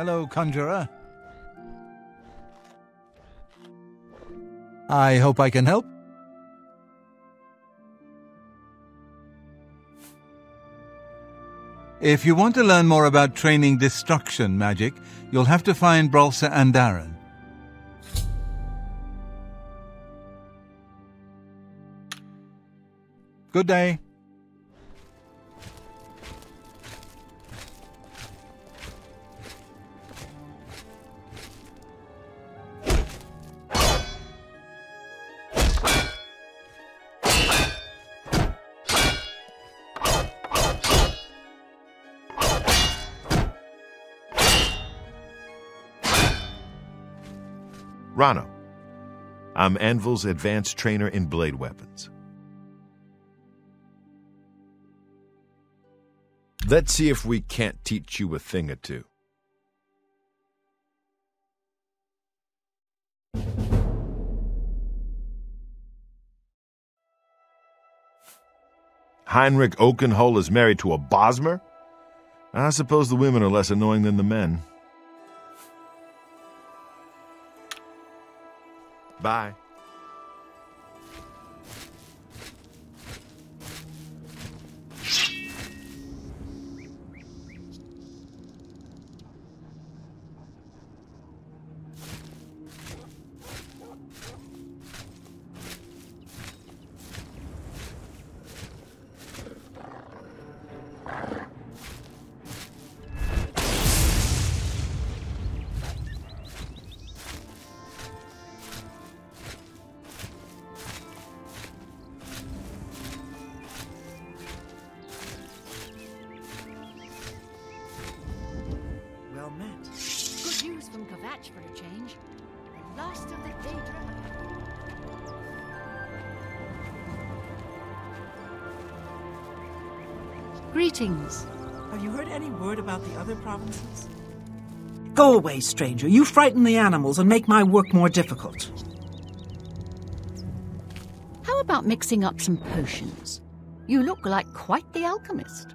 Hello, Conjurer. I hope I can help. If you want to learn more about training destruction magic, you'll have to find Brolsa and Darren. Good day. Rano, I'm Anvil's advanced trainer in blade weapons. Let's see if we can't teach you a thing or two. Heinrich Oakenhole is married to a Bosmer? I suppose the women are less annoying than the men. Bye. Greetings. Have you heard any word about the other provinces? Go away, stranger. You frighten the animals and make my work more difficult. How about mixing up some potions? You look like quite the alchemist.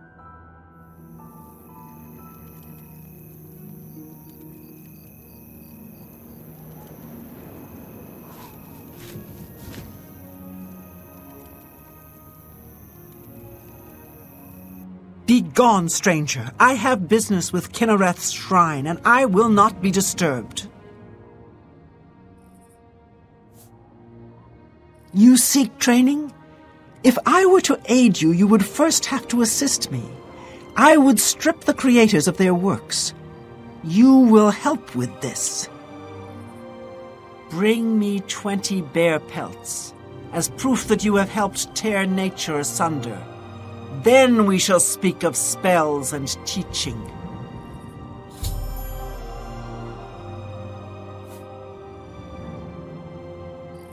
Be gone, stranger. I have business with Kinnereth's shrine, and I will not be disturbed. You seek training? If I were to aid you, you would first have to assist me. I would strip the creators of their works. You will help with this. Bring me 20 bear pelts, as proof that you have helped tear nature asunder. Then we shall speak of spells and teaching.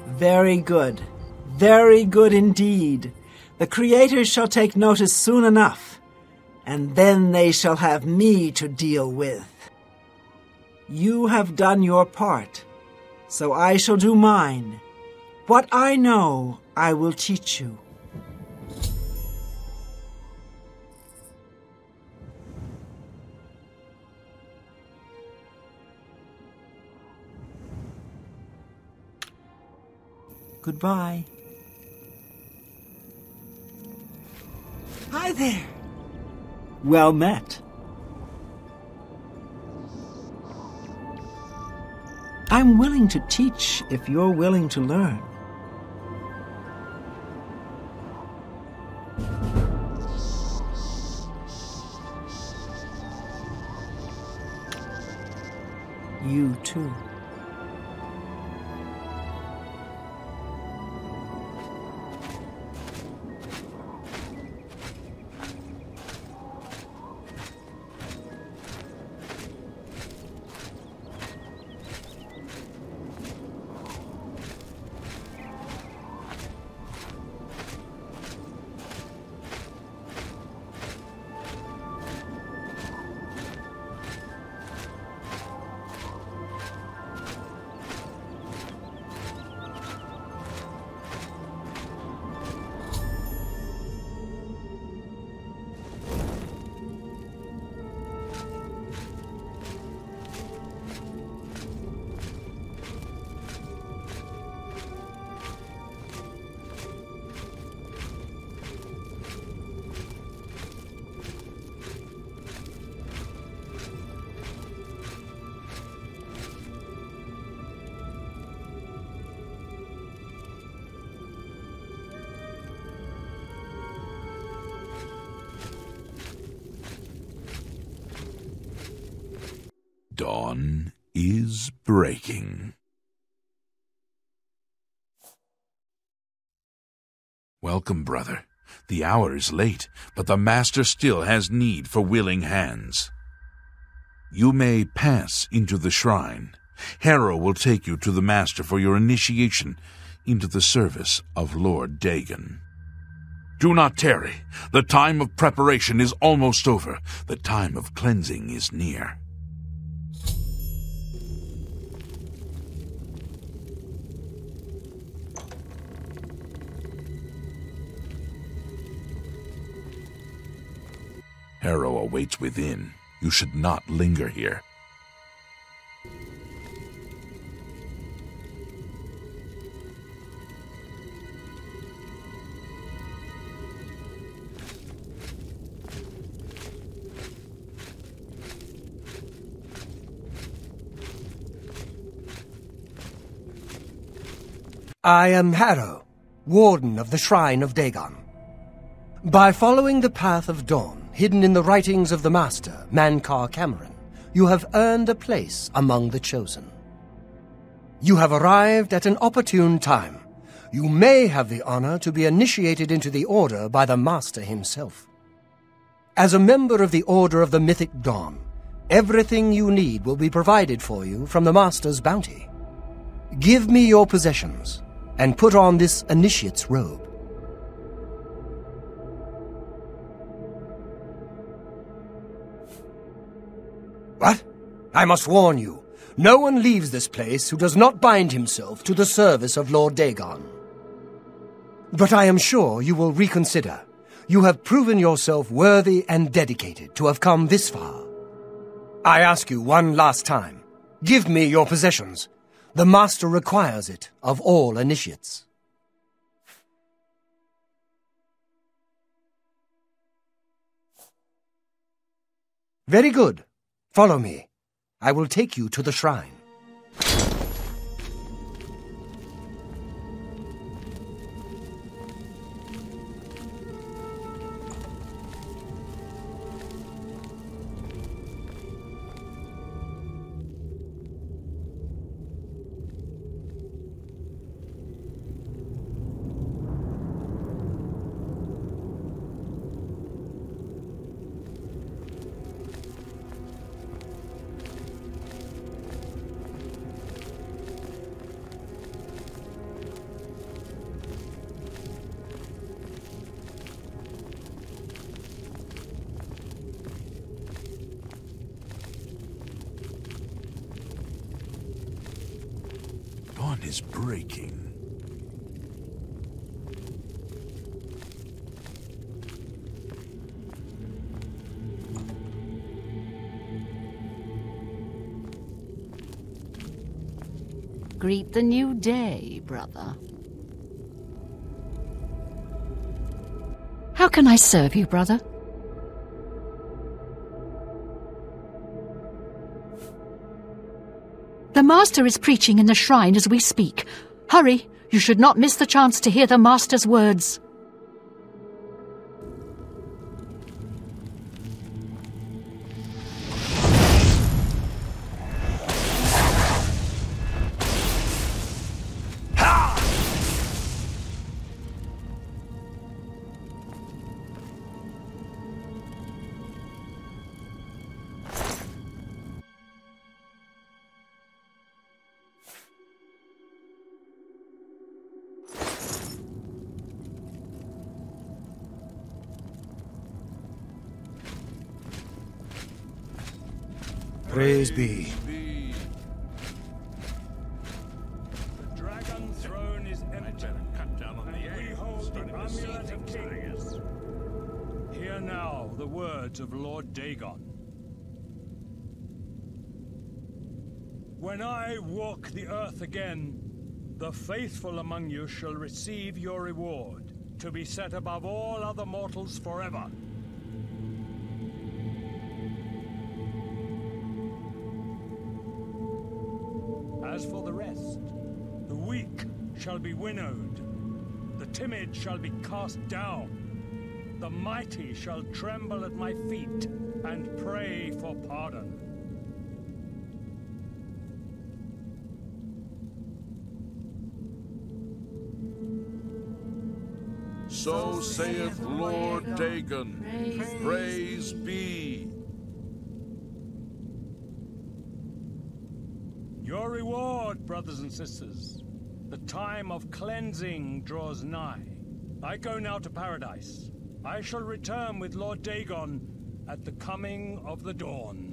Very good indeed. The creators shall take notice soon enough, and then they shall have me to deal with. You have done your part, so I shall do mine. What I know, I will teach you. Goodbye. Hi there. Well met. I'm willing to teach if you're willing to learn. You too. dawn is breaking. Welcome, brother. The hour is late, but the master still has need for willing hands. You may pass into the shrine. Harrow will take you to the master for your initiation into the service of Lord Dagon. Do not tarry. The time of preparation is almost over. The time of cleansing is near. Harrow awaits within. You should not linger here. I am Harrow, Warden of the Shrine of Dagon. By following the Path of Dawn, hidden in the writings of the Master, Mankar Camoran, you have earned a place among the Chosen. You have arrived at an opportune time. You may have the honor to be initiated into the Order by the Master himself. As a member of the Order of the Mythic Dawn, everything you need will be provided for you from the Master's bounty. Give me your possessions, and put on this initiate's robe. What? I must warn you, no one leaves this place who does not bind himself to the service of Lord Dagon. But I am sure you will reconsider. You have proven yourself worthy and dedicated to have come this far. I ask you one last time, give me your possessions. The Master requires it of all initiates. Very good. Follow me. I will take you to the shrine. Is breaking. Greet the new day, brother. How can I serve you, brother? The Master is preaching in the shrine as we speak. Hurry! You should not miss the chance to hear the Master's words. Praise be. The Dragon's Throne is empty. Cut down on the we hold the Amulet of Kings. Hear now the words of Lord Dagon. When I walk the earth again, the faithful among you shall receive your reward, to be set above all other mortals forever. As for the rest, the weak shall be winnowed, the timid shall be cast down, the mighty shall tremble at my feet and pray for pardon. So saith Lord Dagon. Praise be. Your reward, brothers and sisters. The time of cleansing draws nigh. I go now to Paradise. I shall return with Lord Dagon at the coming of the dawn.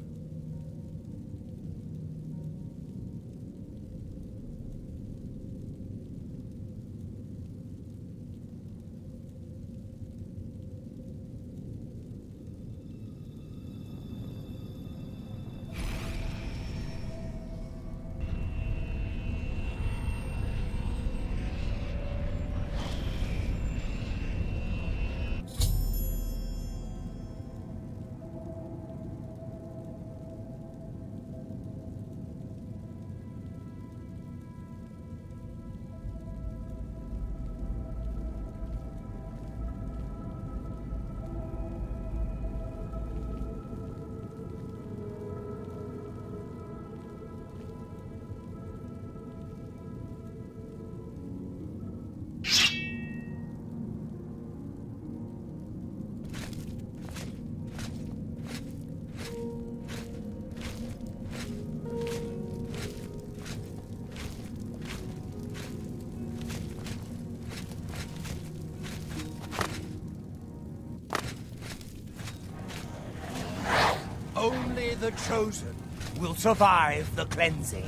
Only the chosen will survive the cleansing.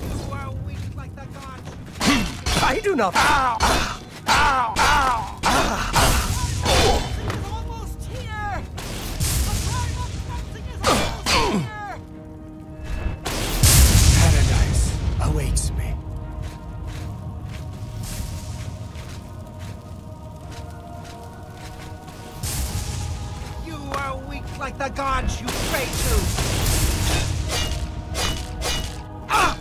You are weak like the gods. I do not. Ow! Ow! Ow! Ow! Oh. It's almost here. The time of cleansing is almost here. Paradise awaits me. Like the gods you pray to. Ah!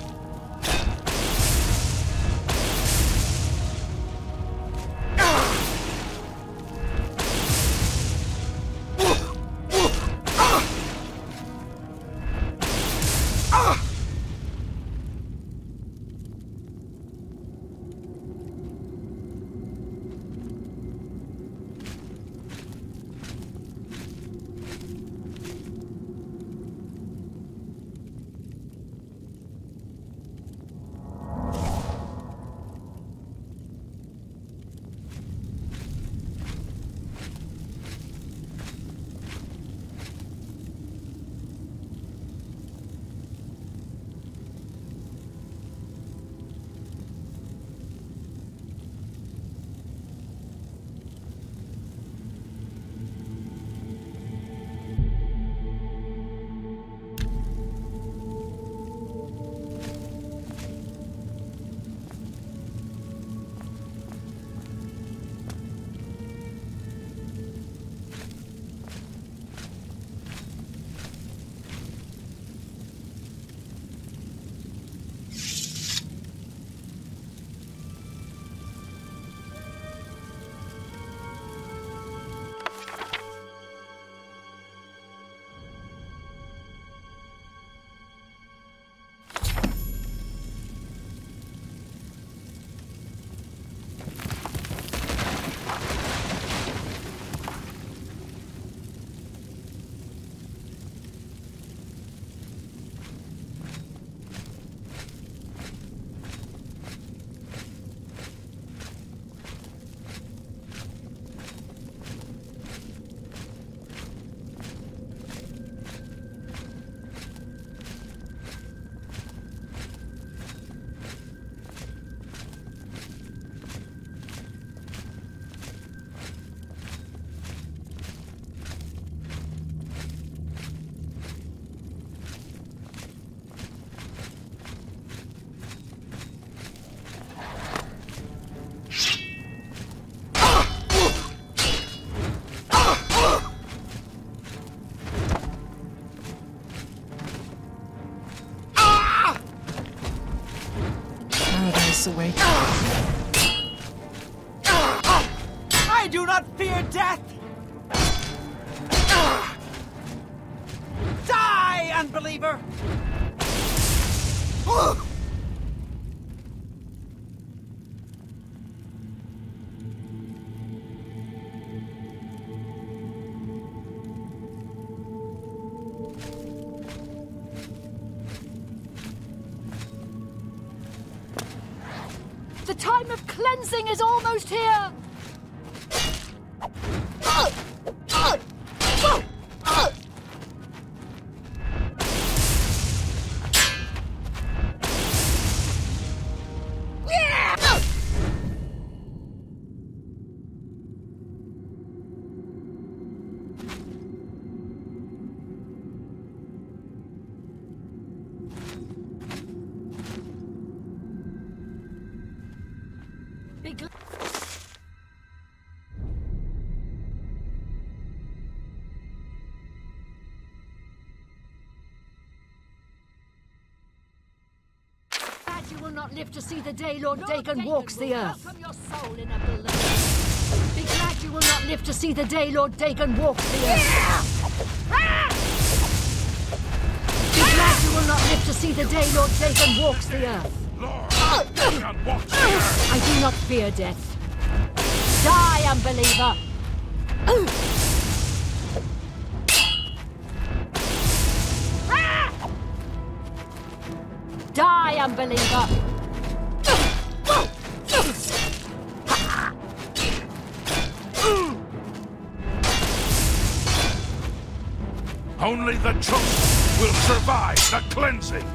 Away. I do not fear death! Die, unbeliever! The time of cleansing is almost here! Live to see the day Lord Dagon walks the earth. Your soul in a be glad you will not live to see the day Lord Dagon walks the earth. Be glad you will not live to see the day Lord Dagon walks the earth. I do not fear death. Die, unbeliever! Die, unbeliever! Only the truth will survive the cleansing!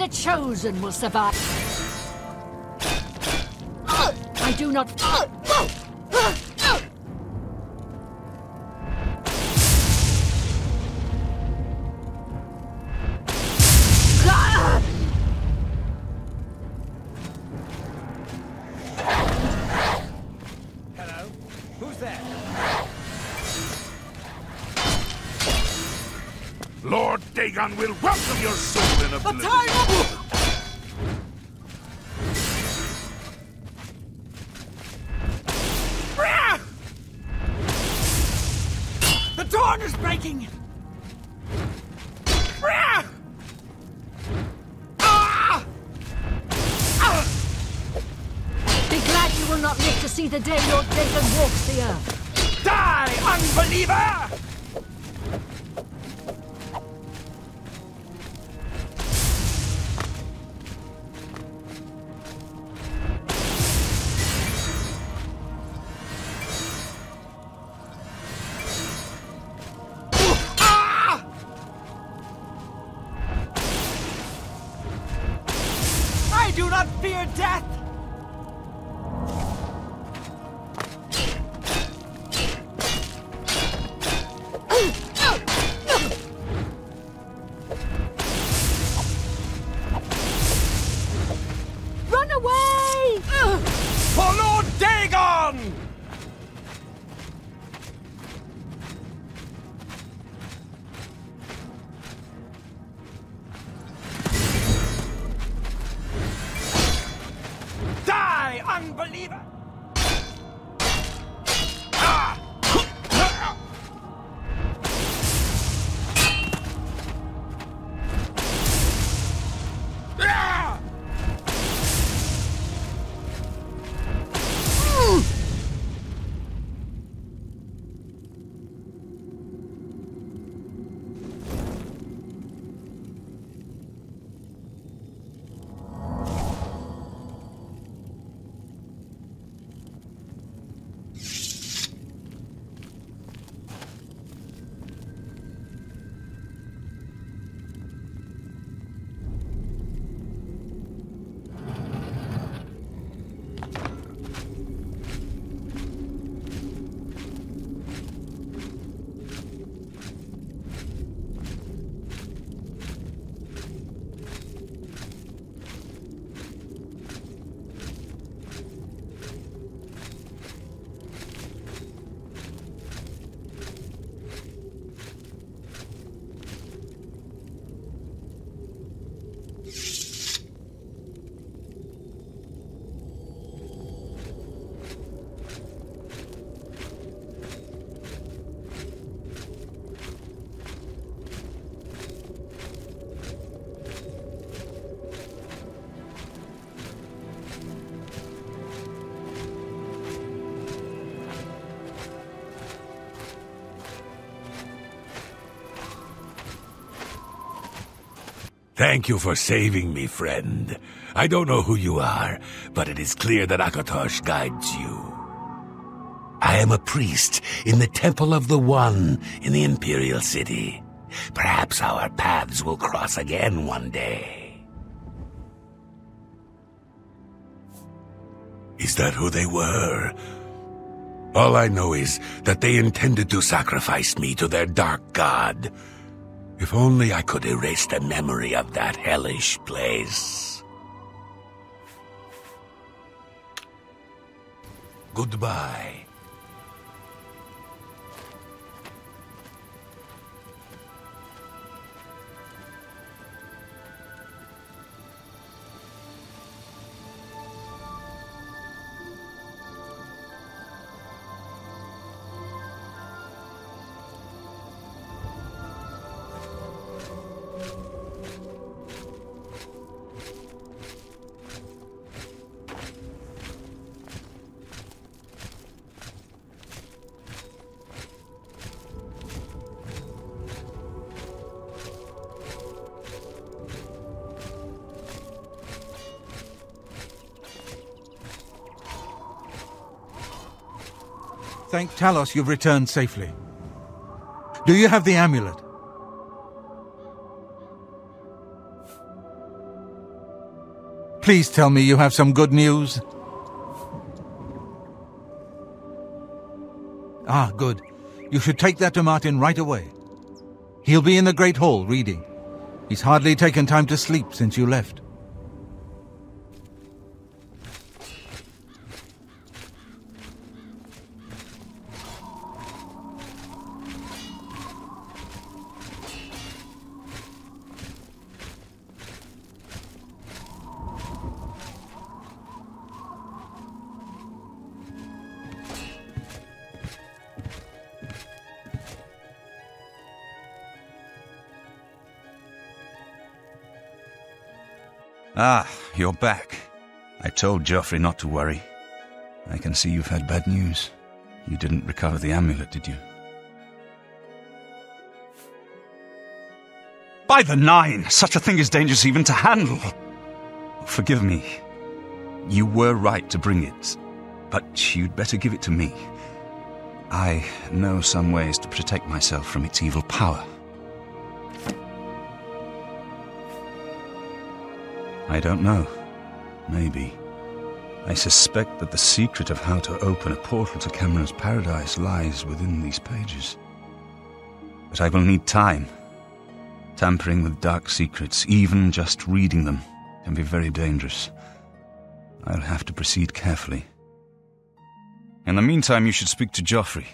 The chosen will survive. I do not. Dagon will welcome your soul in oblivion. The dawn is breaking. Be glad you will not live to see the day Lord Dagon walks the earth. Die, unbeliever! Thank you for saving me, friend. I don't know who you are, but it is clear that Akatosh guides you. I am a priest in the Temple of the One in the Imperial City. Perhaps our paths will cross again one day. Is that who they were? All I know is that they intended to sacrifice me to their dark god. If only I could erase the memory of that hellish place. Goodbye. Thank Talos you've returned safely. Do you have the amulet? Please tell me you have some good news. Ah, good. You should take that to Martin right away. He'll be in the Great Hall reading. He's hardly taken time to sleep since you left. Ah, you're back. I told Geoffrey not to worry. I can see you've had bad news. You didn't recover the amulet, did you? By the Nine! Such a thing is dangerous even to handle! Forgive me. You were right to bring it, but you'd better give it to me. I know some ways to protect myself from its evil power. I don't know. Maybe. I suspect that the secret of how to open a portal to Camoran's Paradise lies within these pages. But I will need time. Tampering with dark secrets, even just reading them, can be very dangerous. I'll have to proceed carefully. In the meantime, you should speak to Joffrey.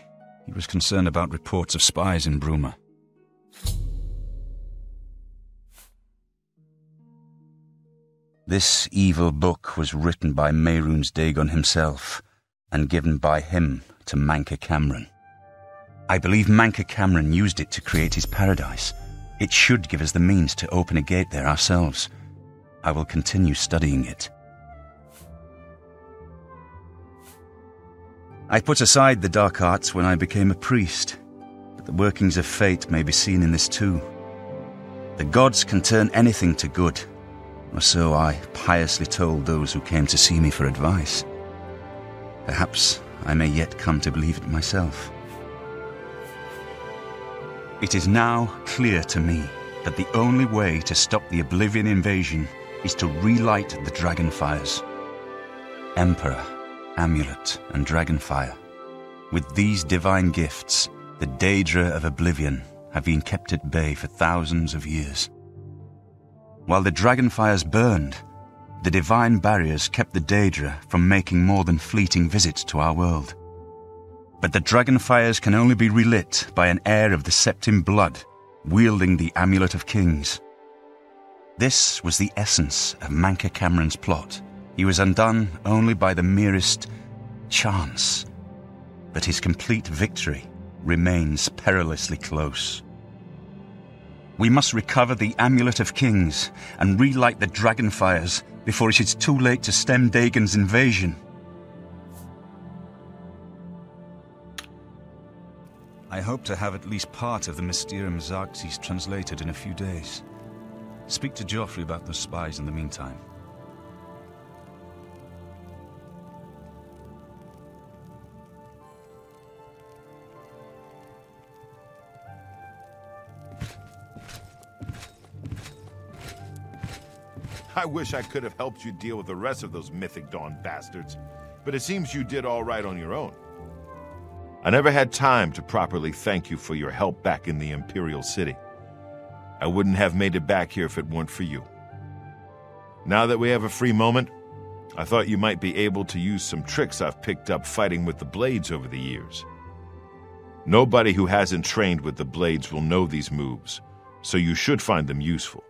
He was concerned about reports of spies in Bruma. This evil book was written by Mehrunes Dagon himself and given by him to Mankar Camoran. I believe Mankar Camoran used it to create his paradise. It should give us the means to open a gate there ourselves. I will continue studying it. I put aside the dark arts when I became a priest, but the workings of fate may be seen in this too. The gods can turn anything to good. Or so I piously told those who came to see me for advice. Perhaps I may yet come to believe it myself. It is now clear to me that the only way to stop the Oblivion invasion is to relight the Dragonfires. Emperor, Amulet, and Dragonfire. With these divine gifts, the Daedra of Oblivion have been kept at bay for thousands of years. While the Dragonfires burned, the Divine Barriers kept the Daedra from making more than fleeting visits to our world. But the Dragonfires can only be relit by an heir of the Septim Blood, wielding the Amulet of Kings. This was the essence of Mankar Camoran's plot. He was undone only by the merest chance, but his complete victory remains perilously close. We must recover the Amulet of Kings and relight the Dragonfires before it is too late to stem Dagon's invasion. I hope to have at least part of the Mysterium Xarxes translated in a few days. Speak to Joffrey about those spies in the meantime. I wish I could have helped you deal with the rest of those Mythic Dawn bastards, but it seems you did all right on your own. I never had time to properly thank you for your help back in the Imperial City. I wouldn't have made it back here if it weren't for you. Now that we have a free moment, I thought you might be able to use some tricks I've picked up fighting with the Blades over the years. Nobody who hasn't trained with the Blades will know these moves, so you should find them useful.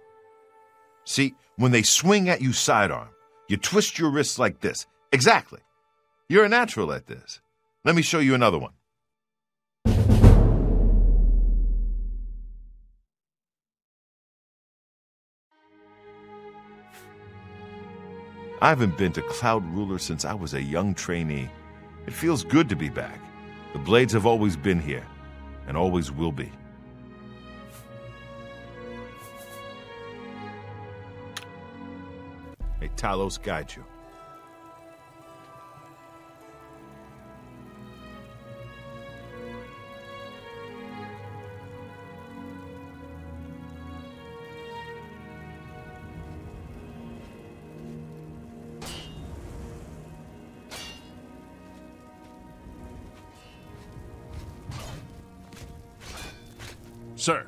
See, when they swing at you sidearm, you twist your wrists like this. Exactly. You're a natural at this. Let me show you another one. I haven't been to Cloud Ruler since I was a young trainee. It feels good to be back. The Blades have always been here, and always will be. May Talos guide you. Sir.